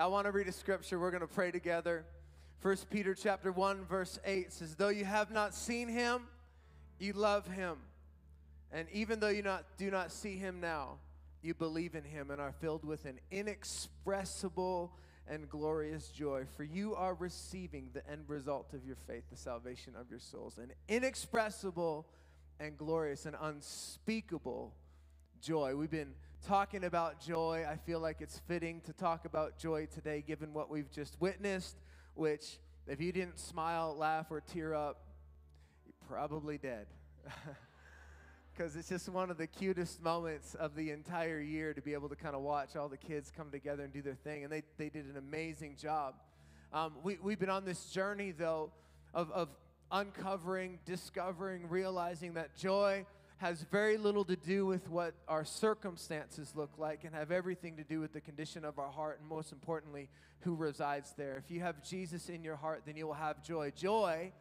I want to read a scripture. We're going to pray together. 1 Peter chapter 1, verse 8 says, though you have not seen him, you love him. And even though you do not see him now, you believe in him and are filled with an inexpressible and glorious joy. For you are receiving the end result of your faith, the salvation of your souls. An inexpressible and glorious and unspeakable joy. We've been talking about joy. I feel like it's fitting to talk about joy today given what we've just witnessed, which if you didn't smile, laugh, or tear up, you're probably dead. Because it's just one of the cutest moments of the entire year to be able to kind of watch all the kids come together and do their thing. And they did an amazing job. We've been on this journey, though, of uncovering, discovering, realizing that joy has very little to do with what our circumstances look like and have everything to do with the condition of our heart and, most importantly, who resides there. If you have Jesus in your heart, then you will have joy. Joy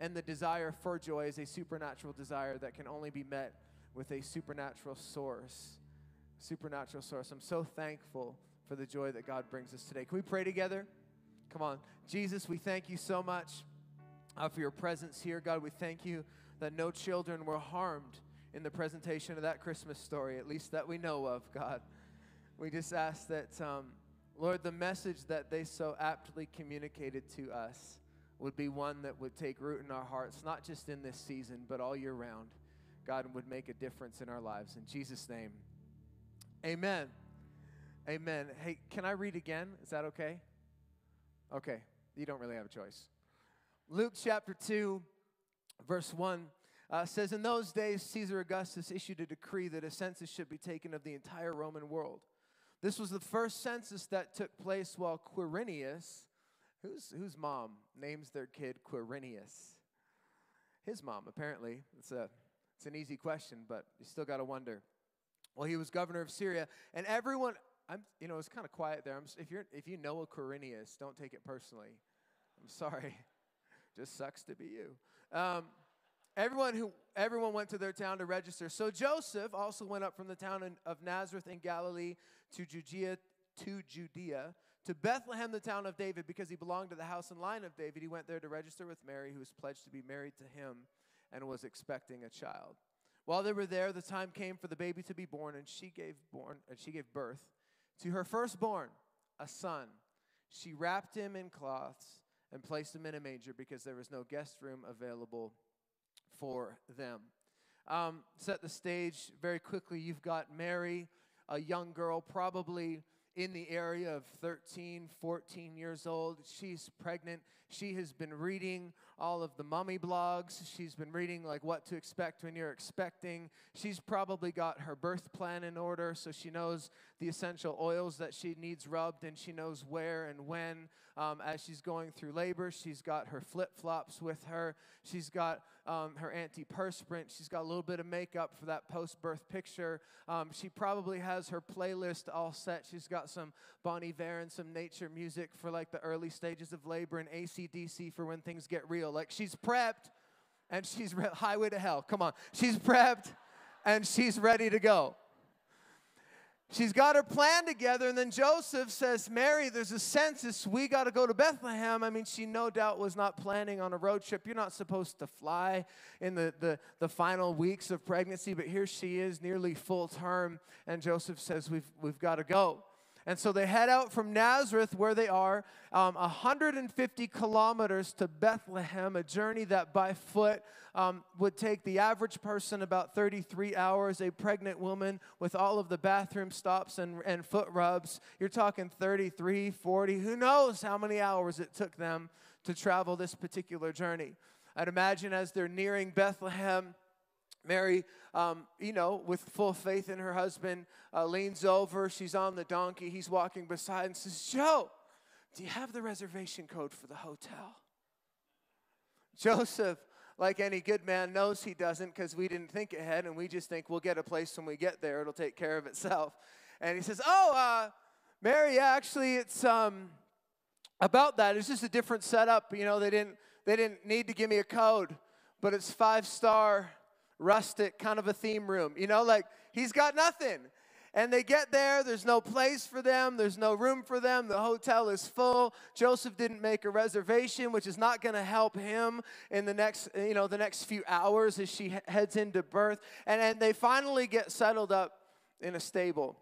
and the desire for joy is a supernatural desire that can only be met with a supernatural source. Supernatural source. I'm so thankful for the joy that God brings us today. Can we pray together? Come on. Jesus, we thank you so much for your presence here. God, we thank you that no children were harmed in the presentation of that Christmas story, at least that we know of, God. We just ask that, Lord, the message that they so aptly communicated to us would be one that would take root in our hearts, not just in this season, but all year round. God, would make a difference in our lives. In Jesus' name, amen. Amen. Hey, can I read again? Is that okay? Okay. You don't really have a choice. Luke chapter 2, verse 1 says, in those days, Caesar Augustus issued a decree that a census should be taken of the entire Roman world. This was the first census that took place while Quirinius, whose mom names their kid Quirinius? His mom, apparently. It's an easy question, but you still got to wonder. Well, he was governor of Syria, and everyone, it's kind of quiet there. If you know a Quirinius, don't take it personally. I'm sorry. Just sucks to be you. Everyone went to their town to register. So Joseph also went up from the town of Nazareth in Galilee to Judea, to Bethlehem, the town of David, because he belonged to the house and line of David. He went there to register with Mary, who was pledged to be married to him and was expecting a child. While they were there, the time came for the baby to be born, and she gave birth to her firstborn, a son. She wrapped him in cloths and placed him in a manger because there was no guest room available for them. Set the stage very quickly. You've got Mary, a young girl, probably in the area of 13, 14 years old. She's pregnant. She has been reading all of the mommy blogs. She's been reading like what to expect when you're expecting. She's probably got her birth plan in order, so she knows the essential oils that she needs rubbed, and she knows where and when. As she's going through labor, she's got her flip-flops with her. She's got her antiperspirant. She's got a little bit of makeup for that post-birth picture. She probably has her playlist all set. She's got some Bon Iver and some nature music for like the early stages of labor and AC/DC for when things get real. Like she's prepped and she's highway to hell. Come on. She's prepped and she's ready to go. She's got her plan together, and then Joseph says, Mary, there's a census. We got to go to Bethlehem. I mean, she no doubt was not planning on a road trip. You're not supposed to fly in the final weeks of pregnancy, but here she is nearly full term, and Joseph says, we've got to go. And so they head out from Nazareth, where they are, 150 kilometers to Bethlehem, a journey that by foot would take the average person about 33 hours, a pregnant woman with all of the bathroom stops and foot rubs. You're talking 33, 40, who knows how many hours it took them to travel this particular journey. I'd imagine as they're nearing Bethlehem, Mary, with full faith in her husband, leans over. She's on the donkey. He's walking beside and says, Joe, do you have the reservation code for the hotel? Joseph, like any good man, knows he doesn't, because we didn't think ahead, and we just think we'll get a place when we get there. It'll take care of itself. And he says, Mary, actually, it's about that. It's just a different setup. They didn't need to give me a code, but it's 5-star. Rustic, kind of a theme room, like he's got nothing. And they get there. There's no place for them. There's no room for them. The hotel is full. Joseph didn't make a reservation, which is not going to help him in the next few hours as she heads into birth. And they finally get settled up in a stable.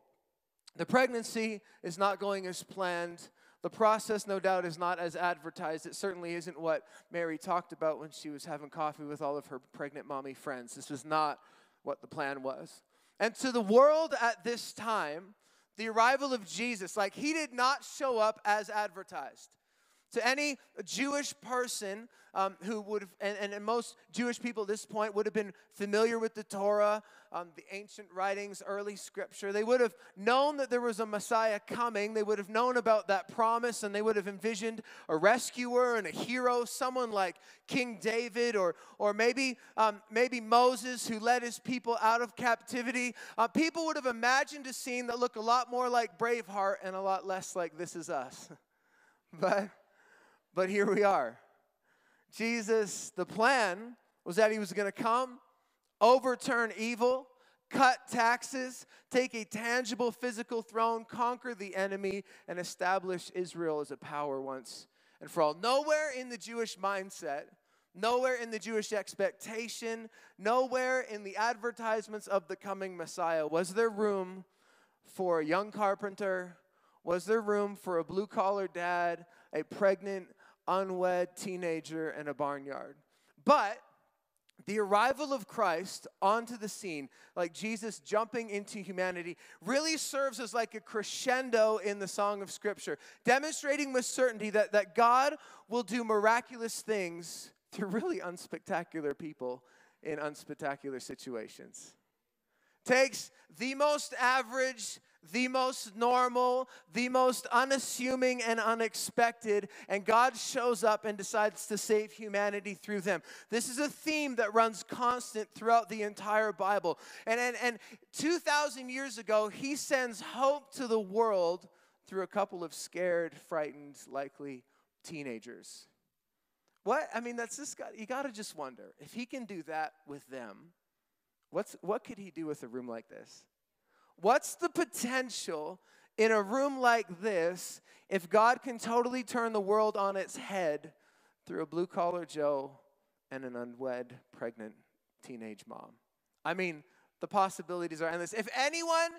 The pregnancy is not going as planned. The process, no doubt, is not as advertised. It certainly isn't what Mary talked about when she was having coffee with all of her pregnant mommy friends. This was not what the plan was. And to the world at this time, the arrival of Jesus, like, he did not show up as advertised. To any Jewish person who would have, and most Jewish people at this point would have been familiar with the Torah, the ancient writings, early scripture. They would have known that there was a Messiah coming. They would have known about that promise, and they would have envisioned a rescuer and a hero, someone like King David or maybe Moses, who led his people out of captivity. People would have imagined a scene that looked a lot more like Braveheart and a lot less like This Is Us. But here we are. Jesus, the plan was that he was going to come, overturn evil, cut taxes, take a tangible physical throne, conquer the enemy, and establish Israel as a power once and for all. Nowhere in the Jewish mindset, nowhere in the Jewish expectation, nowhere in the advertisements of the coming Messiah was there room for a young carpenter, was there room for a blue-collar dad, a pregnant, unwed teenager, and a barnyard. But the arrival of Christ onto the scene, like Jesus jumping into humanity, really serves as like a crescendo in the song of Scripture, demonstrating with certainty that God will do miraculous things through really unspectacular people in unspectacular situations. Takes the most average, the most normal, the most unassuming and unexpected, and God shows up and decides to save humanity through them. This is a theme that runs constant throughout the entire Bible. And 2,000 years ago, he sends hope to the world through a couple of scared, frightened, likely teenagers. What? I mean, that's this guy. You got to just wonder, if he can do that with them, what could he do with a room like this? What's the potential in a room like this if God can totally turn the world on its head through a blue-collar Joe and an unwed pregnant teenage mom? I mean, the possibilities are endless. If anyone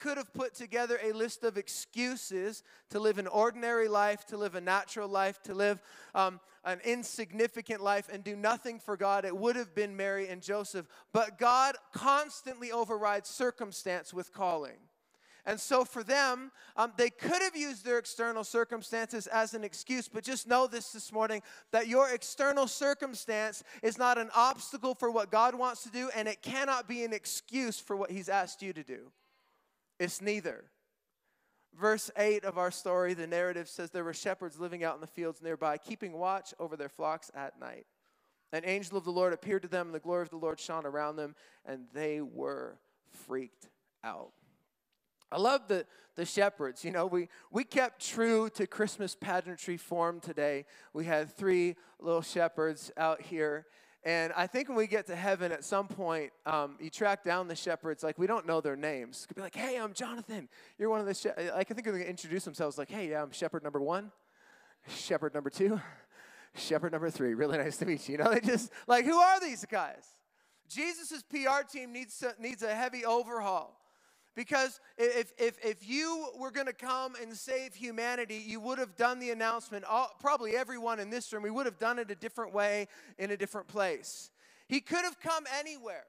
could have put together a list of excuses to live an ordinary life, to live a natural life, to live an insignificant life and do nothing for God, it would have been Mary and Joseph. But God constantly overrides circumstance with calling. And so for them, they could have used their external circumstances as an excuse, but just know this morning, that your external circumstance is not an obstacle for what God wants to do, and it cannot be an excuse for what he's asked you to do. It's neither. Verse 8 of our story, the narrative says, there were shepherds living out in the fields nearby, keeping watch over their flocks at night. An angel of the Lord appeared to them, and the glory of the Lord shone around them, and they were freaked out. I love the shepherds. You know, we kept true to Christmas pageantry form today. We had three little shepherds out here. And I think when we get to heaven at some point, you track down the shepherds. Like, we don't know their names. Could be like, hey, I'm Jonathan. You're one of the shepherds. Like, I think they're going to introduce themselves like, hey, yeah, I'm shepherd number 1, shepherd number 2, shepherd number 3. Really nice to meet you. You know, they just, like, who are these guys? Jesus' PR team needs a heavy overhaul. Because if you were going to come and save humanity, you would have done the announcement. Probably everyone in this room, we would have done it a different way in a different place. He could have come anywhere.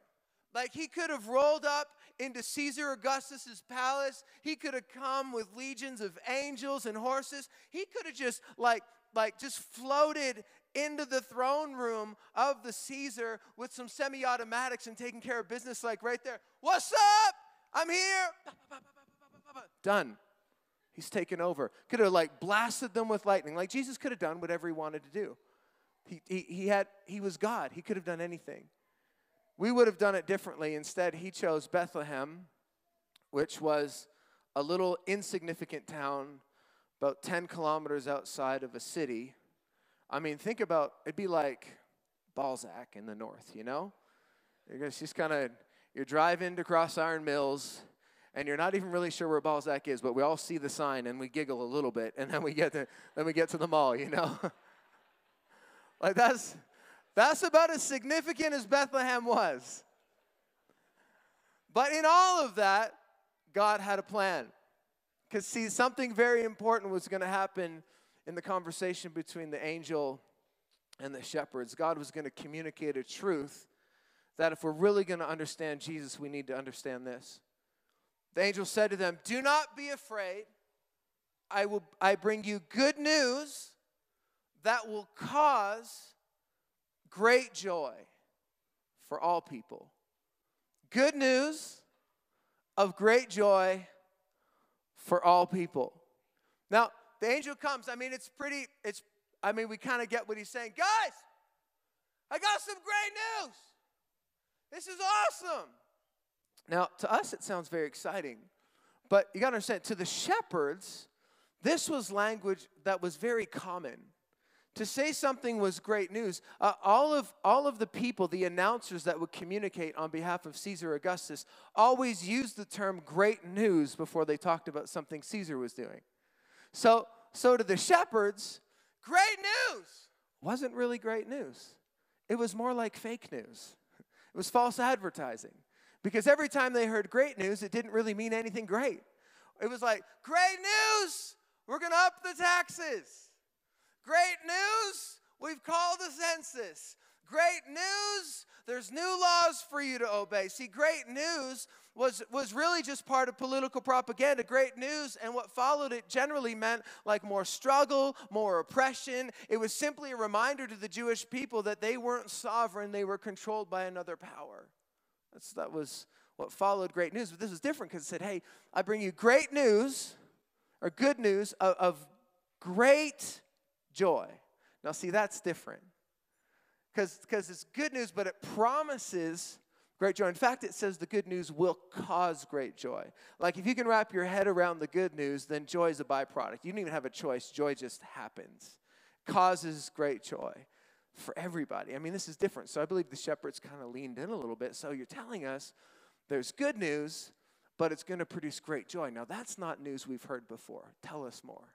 Like, he could have rolled up into Caesar Augustus' palace. He could have come with legions of angels and horses. He could have just just floated into the throne room of the Caesar with some semi-automatics and taking care of business, like right there. What's up? I'm here. Done. He's taken over. Could have blasted them with lightning. Like, Jesus could have done whatever he wanted to do. He was God. He could have done anything. We would have done it differently. Instead, he chose Bethlehem, which was a little insignificant town about 10 kilometers outside of a city. I mean, think about, it'd be like Balzac in the north, you know? It's just kind of, you're driving to Cross Iron Mills, and you're not even really sure where Balzac is, but we all see the sign and we giggle a little bit, and then we get to the mall, you know? Like that's about as significant as Bethlehem was. But in all of that, God had a plan. Because, see, something very important was going to happen in the conversation between the angel and the shepherds. God was going to communicate a truth that if we're really going to understand Jesus, we need to understand this. The angel said to them, "Do not be afraid. I bring you good news that will cause great joy for all people." Good news of great joy for all people. Now, the angel comes. I mean, we kind of get what he's saying. Guys, I got some great news. This is awesome. Now, to us, it sounds very exciting. But you got to understand, to the shepherds, this was language that was very common. To say something was great news, all of the people, the announcers that would communicate on behalf of Caesar Augustus, always used the term great news before they talked about something Caesar was doing. So to the shepherds, great news wasn't really great news. It was more like fake news. It was false advertising. Because every time they heard great news, it didn't really mean anything great. It was like, great news, we're going to up the taxes. Great news, we've called a census. Great news, there's new laws for you to obey. See, great news was really just part of political propaganda. Great news and what followed it generally meant like more struggle, more oppression. It was simply a reminder to the Jewish people that they weren't sovereign, they were controlled by another power. That was what followed great news. But this was different because it said, hey, I bring you great news or good news of great joy. Now, see, that's different because it's good news, but it promises great joy. In fact, it says the good news will cause great joy. Like if you can wrap your head around the good news, then joy is a byproduct. You don't even have a choice. Joy just happens. Causes great joy for everybody. I mean, this is different. So I believe the shepherds kind of leaned in a little bit. So you're telling us there's good news, but it's going to produce great joy. Now, that's not news we've heard before. Tell us more.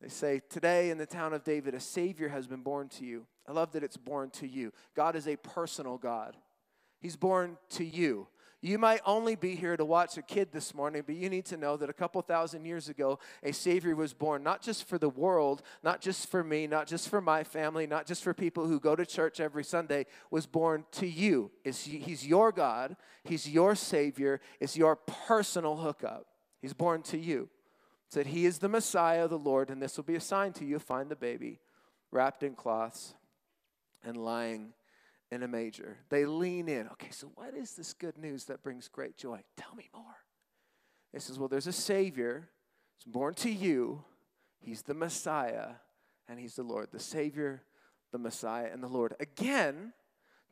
They say, today in the town of David, a Savior has been born to you. I love that it's born to you. God is a personal God. He's born to you. You might only be here to watch a kid this morning, but you need to know that a couple thousand years ago, a Savior was born, not just for the world, not just for me, not just for my family, not just for people who go to church every Sunday, was born to you. He's your God. He's your Savior. It's your personal hookup. He's born to you. It said, he is the Messiah, the Lord, and this will be a sign to you. Find the baby wrapped in cloths and lying in a manger. They lean in. Okay, so what is this good news that brings great joy? Tell me more. It says, well, there's a Savior. He's born to you. He's the Messiah, and he's the Lord. The Savior, the Messiah, and the Lord. Again,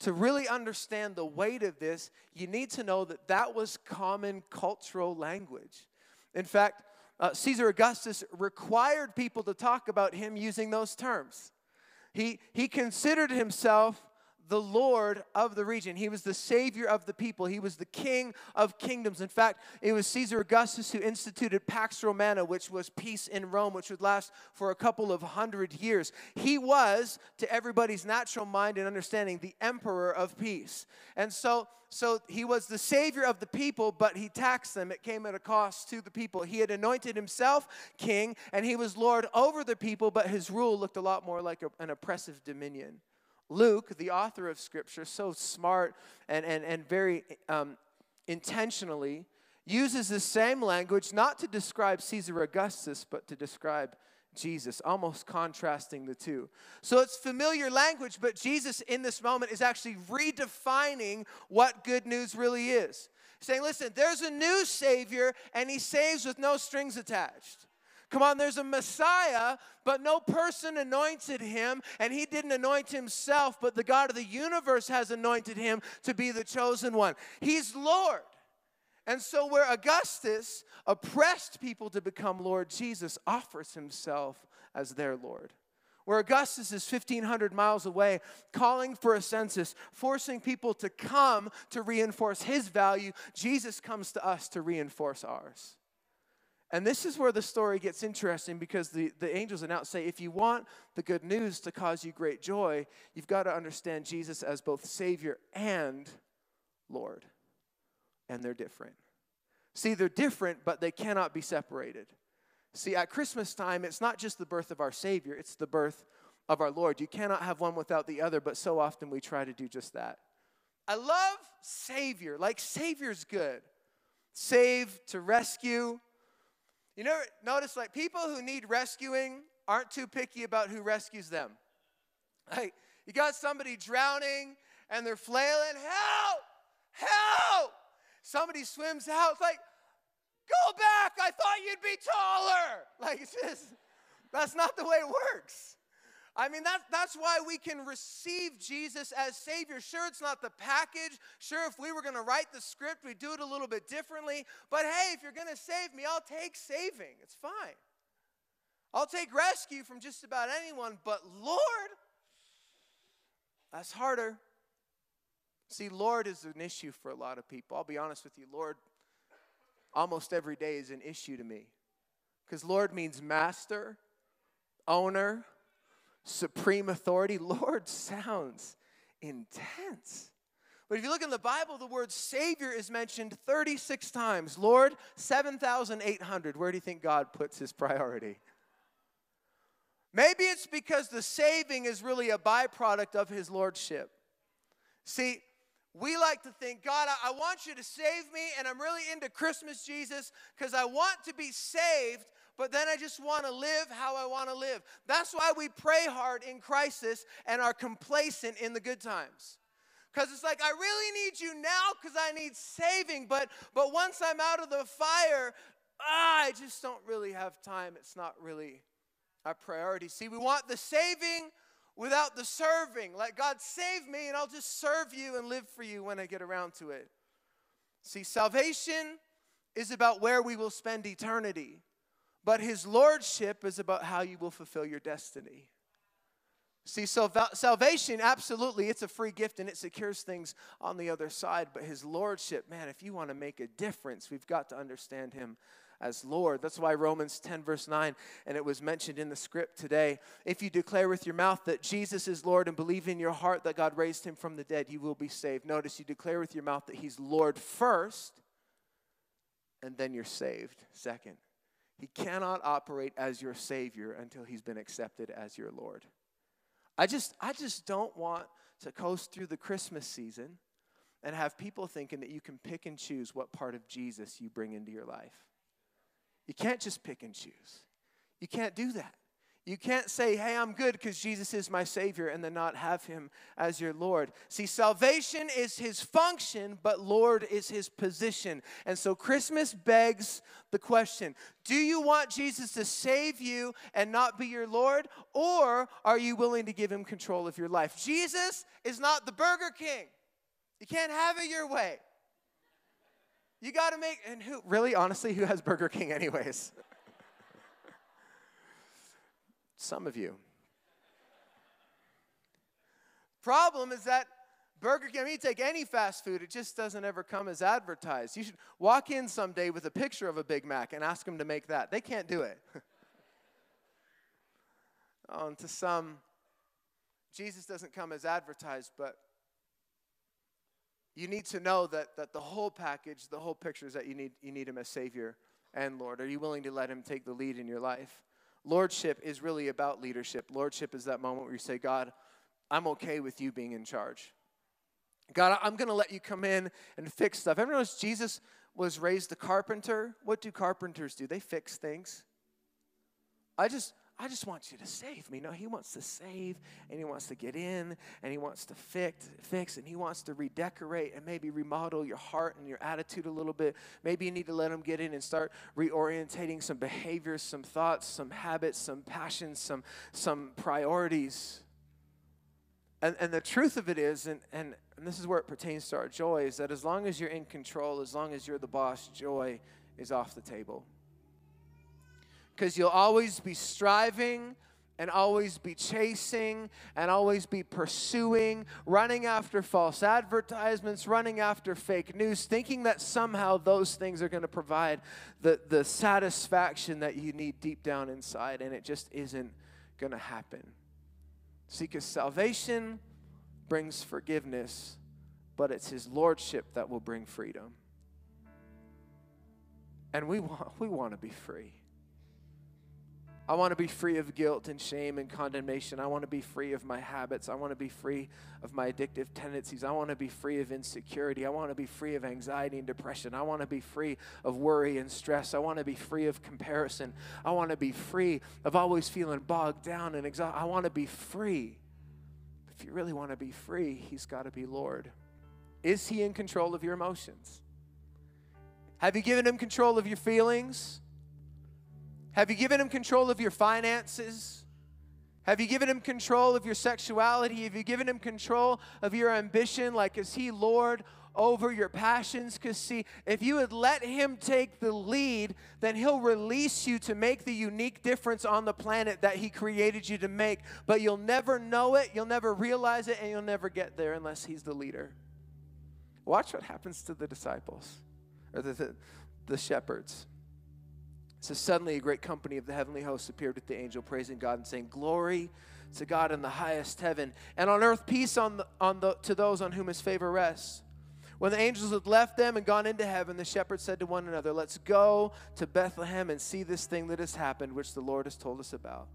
to really understand the weight of this, you need to know that that was common cultural language. In fact, Caesar Augustus required people to talk about him using those terms. He considered himself the Lord of the region. He was the Savior of the people. He was the King of kingdoms. In fact, it was Caesar Augustus who instituted Pax Romana, which was peace in Rome, which would last for a couple of hundred years. He was, to everybody's natural mind and understanding, the emperor of peace. And so he was the Savior of the people, but he taxed them. It came at a cost to the people. He had anointed himself king, and he was Lord over the people, but his rule looked a lot more like an oppressive dominion. Luke, the author of Scripture, so smart and very intentionally, uses the same language not to describe Caesar Augustus, but to describe Jesus, almost contrasting the two. So it's familiar language, but Jesus in this moment is actually redefining what good news really is. Saying, listen, there's a new Savior, and he saves with no strings attached. Come on, there's a Messiah, but no person anointed him, and he didn't anoint himself, but the God of the universe has anointed him to be the chosen one. He's Lord. And so where Augustus oppressed people to become Lord, Jesus offers himself as their Lord. where Augustus is 1,500 miles away, calling for a census, forcing people to come to reinforce his value, Jesus comes to us to reinforce ours. And this is where the story gets interesting, because the angels announce, say, if you want the good news to cause you great joy, you've got to understand Jesus as both Savior and Lord. And they're different. See, they're different, but they cannot be separated. See, at Christmas time, it's not just the birth of our Savior, it's the birth of our Lord. You cannot have one without the other, but so often we try to do just that. I love Savior. Like, Savior's good. Save, to rescue. You never notice, like, people who need rescuing aren't too picky about who rescues them. Like, you got somebody drowning, and they're flailing, help, help. Somebody swims out, it's like, go back, I thought you'd be taller. Like, it's just, that's not the way it works. I mean, that's why we can receive Jesus as Savior. Sure, it's not the package. Sure, if we were going to write the script, we'd do it a little bit differently. But hey, if you're going to save me, I'll take saving. It's fine. I'll take rescue from just about anyone. But Lord, that's harder. See, Lord is an issue for a lot of people. I'll be honest with you. Lord, almost every day is an issue to me. Because Lord means master, owner, supreme authority. Lord sounds intense. But if you look in the Bible, the word Savior is mentioned 36 times. Lord, 7,800. Where do you think God puts his priority? Maybe it's because the saving is really a byproduct of his lordship. See, we like to think, God, I want you to save me, and I'm really into Christmas, Jesus, because I want to be saved, but then I just want to live how I want to live. That's why we pray hard in crisis and are complacent in the good times. Because it's like, I really need you now because I need saving, but once I'm out of the fire, I just don't really have time. It's not really our priority. See, we want the saving without the serving. Like, God, save me, and I'll just serve you and live for you when I get around to it. See, salvation is about where we will spend eternity, but his lordship is about how you will fulfill your destiny. See, so salvation, absolutely, it's a free gift, and it secures things on the other side, but his lordship, man, if you want to make a difference, we've got to understand him as Lord. That's why Romans 10 verse 9, and it was mentioned in the script today, if you declare with your mouth that Jesus is Lord and believe in your heart that God raised him from the dead, you will be saved. Notice, you declare with your mouth that he's Lord first, and then you're saved second. He cannot operate as your Savior until he's been accepted as your Lord. I just don't want to coast through the Christmas season and have people thinking that you can pick and choose what part of Jesus you bring into your life. You can't just pick and choose. You can't do that. You can't say, hey, I'm good because Jesus is my Savior, and then not have him as your Lord. See, salvation is his function, but Lord is his position. And so Christmas begs the question, do you want Jesus to save you and not be your Lord, or are you willing to give him control of your life? Jesus is not the Burger King. You can't have it your way. You got to make, and who, really, honestly, who has Burger King anyways? Some of you. Problem is that Burger King, I mean, you take any fast food, it just doesn't ever come as advertised. You should walk in someday with a picture of a Big Mac and ask them to make that. They can't do it. Oh, and to some, Jesus doesn't come as advertised, but you need to know that the whole package, the whole picture is that you need him as Savior and Lord. Are you willing to let him take the lead in your life? Lordship is really about leadership. Lordship is that moment where you say, God, I'm okay with you being in charge. God, I'm going to let you come in and fix stuff. Everyone knows Jesus was raised a carpenter. What do carpenters do? They fix things. I just want you to save me. No, he wants to save, and he wants to get in, and he wants to fix, and he wants to redecorate and maybe remodel your heart and your attitude a little bit. Maybe you need to let him get in and start reorientating some behaviors, some thoughts, some habits, some passions, some priorities. And the truth of it is, and this is where it pertains to our joy, is that as long as you're in control, as long as you're the boss, joy is off the table. Because you'll always be striving and always be chasing and always be pursuing, running after false advertisements, running after fake news, thinking that somehow those things are going to provide the satisfaction that you need deep down inside, and it just isn't going to happen. See, because salvation brings forgiveness, but it's His lordship that will bring freedom. And we want to be free. I want to be free of guilt and shame and condemnation. I want to be free of my habits. I want to be free of my addictive tendencies. I want to be free of insecurity. I want to be free of anxiety and depression. I want to be free of worry and stress. I want to be free of comparison. I want to be free of always feeling bogged down and exhausted. I want to be free. If you really want to be free, He's got to be Lord. Is He in control of your emotions? Have you given Him control of your feelings? Have you given Him control of your finances? Have you given Him control of your sexuality? Have you given Him control of your ambition? Like, is He Lord over your passions? Because, see, if you would let Him take the lead, then He'll release you to make the unique difference on the planet that He created you to make. But you'll never know it, you'll never realize it, and you'll never get there unless He's the leader. Watch what happens to the disciples, or the shepherds. So suddenly a great company of the heavenly hosts appeared with the angel, praising God and saying, "Glory to God in the highest heaven, and on earth peace to those on whom His favor rests." When the angels had left them and gone into heaven, the shepherds said to one another, "Let's go to Bethlehem and see this thing that has happened, which the Lord has told us about."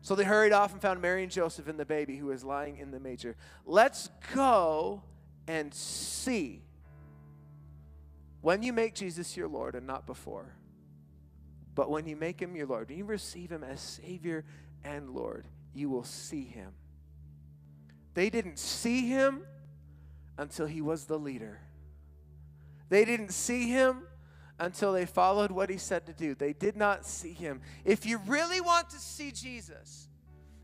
So they hurried off and found Mary and Joseph and the baby who was lying in the manger. Let's go and see. When you make Jesus your Lord, and not before, but when you make Him your Lord, when you receive Him as Savior and Lord, you will see Him. They didn't see Him until He was the leader. They didn't see Him until they followed what He said to do. They did not see Him. If you really want to see Jesus,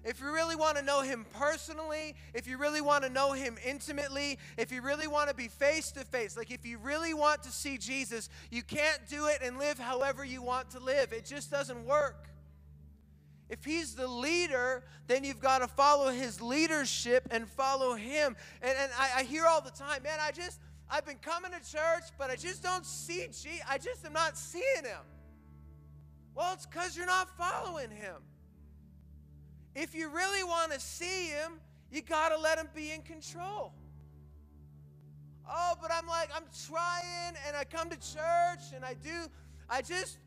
if you really want to know Him personally, if you really want to know Him intimately, if you really want to be face to face, like if you really want to see Jesus, you can't do it and live however you want to live. It just doesn't work. If He's the leader, then you've got to follow His leadership and follow Him. And I hear all the time, man, I've been coming to church, but I just don't see Jesus. I just am not seeing Him. Well, it's because you're not following Him. If you really want to see Him, you got to let Him be in control. Oh, but I'm trying, and I come to church, and I just,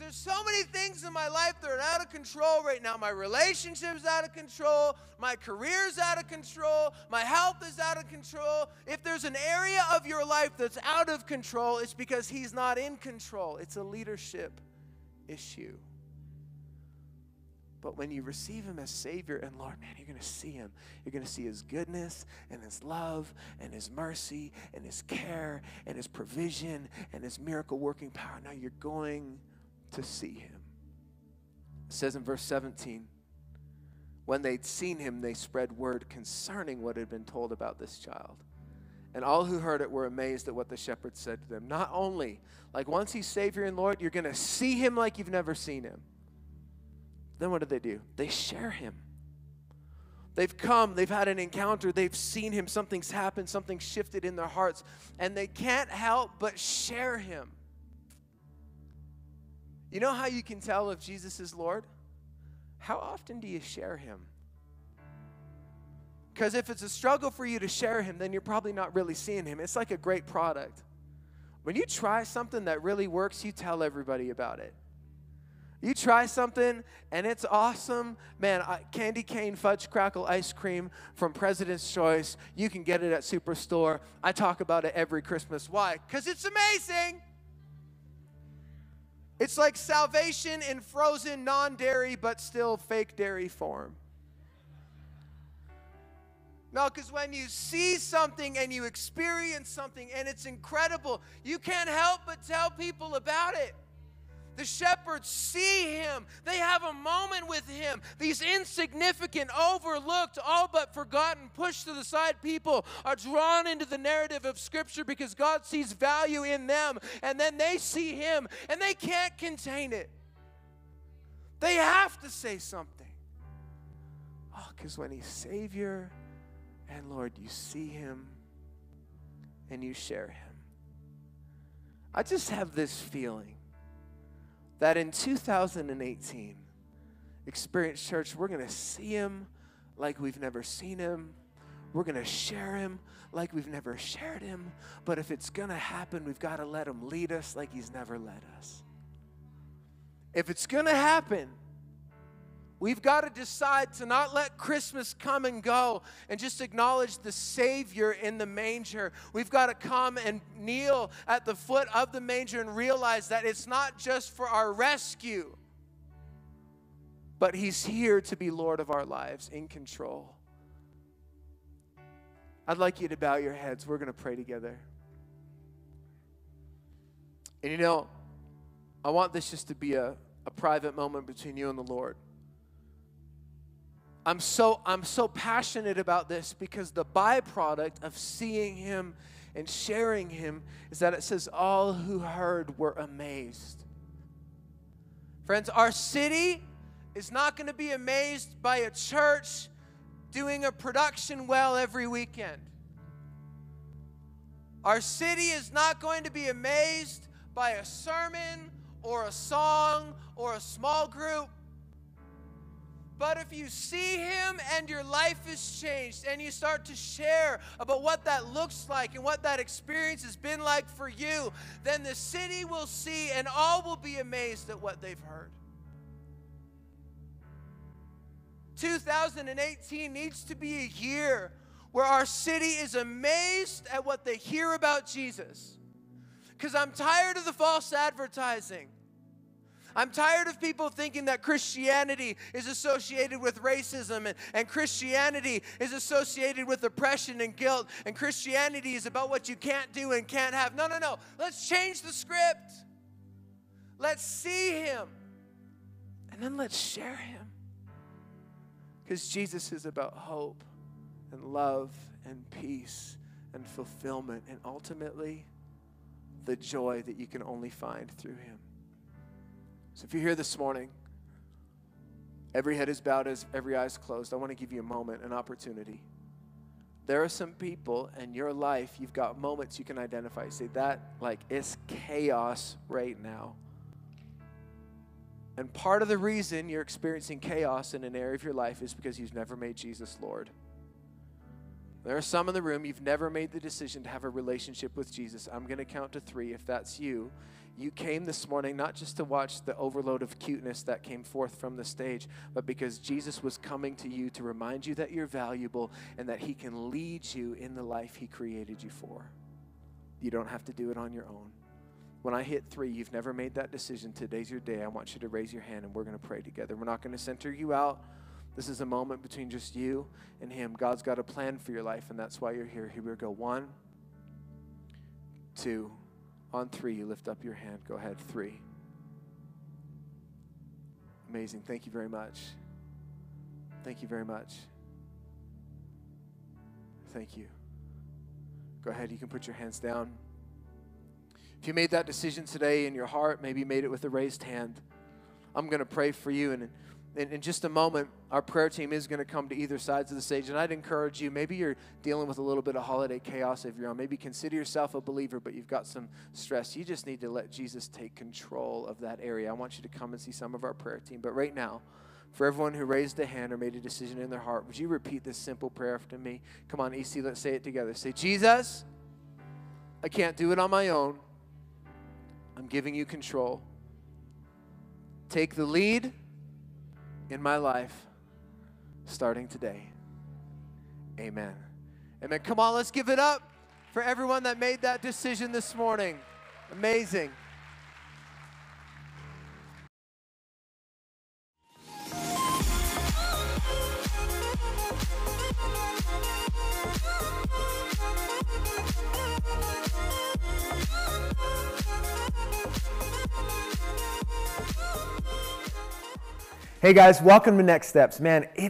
there's so many things in my life that are out of control right now. My relationship's out of control. My career's out of control. My health is out of control. If there's an area of your life that's out of control, it's because He's not in control. It's a leadership issue. But when you receive Him as Savior and Lord, man, you're going to see Him. You're going to see His goodness and His love and His mercy and His care and His provision and His miracle-working power. Now you're going to see Him. It says in verse 17, when they'd seen Him, they spread word concerning what had been told about this child. And all who heard it were amazed at what the shepherds said to them. Not only, like once He's Savior and Lord, you're going to see Him like you've never seen Him. Then what do? They share Him. They've come, they've had an encounter, they've seen Him, something's happened, something's shifted in their hearts, and they can't help but share Him. You know how you can tell if Jesus is Lord? How often do you share Him? Because if it's a struggle for you to share Him, then you're probably not really seeing Him. It's like a great product. When you try something that really works, you tell everybody about it. You try something, and it's awesome. Man, candy cane fudge crackle ice cream from President's Choice. You can get it at Superstore. I talk about it every Christmas. Why? Because it's amazing. It's like salvation in frozen non-dairy but still fake dairy form. No, because when you see something and you experience something and it's incredible, you can't help but tell people about it. The shepherds see Him. They have a moment with Him. These insignificant, overlooked, all but forgotten, pushed to the side people are drawn into the narrative of Scripture because God sees value in them. And then they see Him, and they can't contain it. They have to say something. Oh, because when he's Savior and Lord, you see him and you share him. I just have this feeling that in 2018, Experience Church, we're going to see him like we've never seen him. We're going to share him like we've never shared him. But if it's going to happen, we've got to let him lead us like he's never led us. If it's going to happen, we've got to decide to not let Christmas come and go and just acknowledge the Savior in the manger. We've got to come and kneel at the foot of the manger and realize that it's not just for our rescue, but he's here to be Lord of our lives, in control. I'd like you to bow your heads. We're going to pray together. And you know, I want this just to be a private moment between you and the Lord. I'm so passionate about this because the byproduct of seeing him and sharing him is that it says all who heard were amazed. Friends, our city is not going to be amazed by a church doing a production well every weekend. Our city is not going to be amazed by a sermon or a song or a small group. But if you see him and your life is changed and you start to share about what that looks like and what that experience has been like for you, then the city will see and all will be amazed at what they've heard. 2018 needs to be a year where our city is amazed at what they hear about Jesus. Because I'm tired of the false advertising. I'm tired of people thinking that Christianity is associated with racism and Christianity is associated with oppression and guilt, and Christianity is about what you can't do and can't have. No. Let's change the script. Let's see him. And then let's share him. Because Jesus is about hope and love and peace and fulfillment and ultimately the joy that you can only find through him. So if you're here this morning, every head is bowed, every eye is closed, I want to give you a moment, an opportunity. There are some people in your life, you've got moments you can identify. You say, that, like, it's chaos right now. And part of the reason you're experiencing chaos in an area of your life is because you've never made Jesus Lord. There are some in the room, you've never made the decision to have a relationship with Jesus. I'm going to count to three if that's you. You came this morning not just to watch the overload of cuteness that came forth from the stage, but because Jesus was coming to you to remind you that you're valuable and that he can lead you in the life he created you for. You don't have to do it on your own. When I hit three, you've never made that decision. Today's your day. I want you to raise your hand and we're going to pray together. We're not going to center you out. This is a moment between just you and him. God's got a plan for your life, and that's why you're here. Here we go. 1, 2. On three, you lift up your hand. Go ahead. 3. Amazing. Thank you very much. Thank you very much. Thank you. Go ahead. You can put your hands down. If you made that decision today in your heart, maybe you made it with a raised hand, I'm going to pray for you. And in just a moment, our prayer team is going to come to either sides of the stage. And I'd encourage you, maybe you're dealing with a little bit of holiday chaos of your own. Maybe consider yourself a believer, but you've got some stress. You just need to let Jesus take control of that area. I want you to come and see some of our prayer team. But right now, for everyone who raised a hand or made a decision in their heart, would you repeat this simple prayer after me? Come on, EC, let's say it together. Say, Jesus, I can't do it on my own. I'm giving you control. Take the lead in my life, starting today. Amen. Amen. Come on, let's give it up for everyone that made that decision this morning. Amazing. Hey guys, welcome to Next Steps. Man, it